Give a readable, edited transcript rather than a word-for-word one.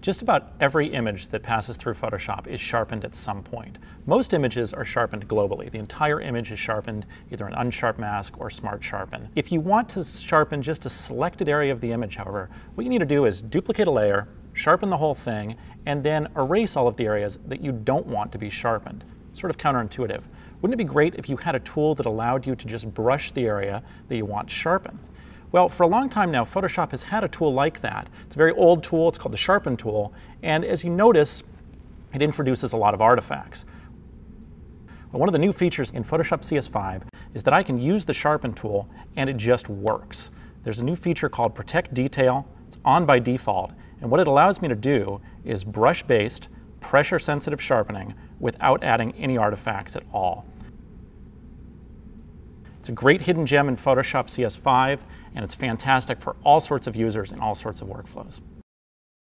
Just about every image that passes through Photoshop is sharpened at some point. Most images are sharpened globally. The entire image is sharpened, either an unsharp mask or smart sharpen. If you want to sharpen just a selected area of the image, however, what you need to do is duplicate a layer, sharpen the whole thing, and then erase all of the areas that you don't want to be sharpened. Sort of counterintuitive. Wouldn't it be great if you had a tool that allowed you to just brush the area that you want sharpened? Well, for a long time now, Photoshop has had a tool like that. It's a very old tool, it's called the Sharpen tool, and as you notice, it introduces a lot of artifacts. Well, one of the new features in Photoshop CS5 is that I can use the Sharpen tool and it just works. There's a new feature called Protect Detail. It's on by default, and what it allows me to do is brush-based, pressure-sensitive sharpening without adding any artifacts at all. It's a great hidden gem in Photoshop CS5, and it's fantastic for all sorts of users in all sorts of workflows.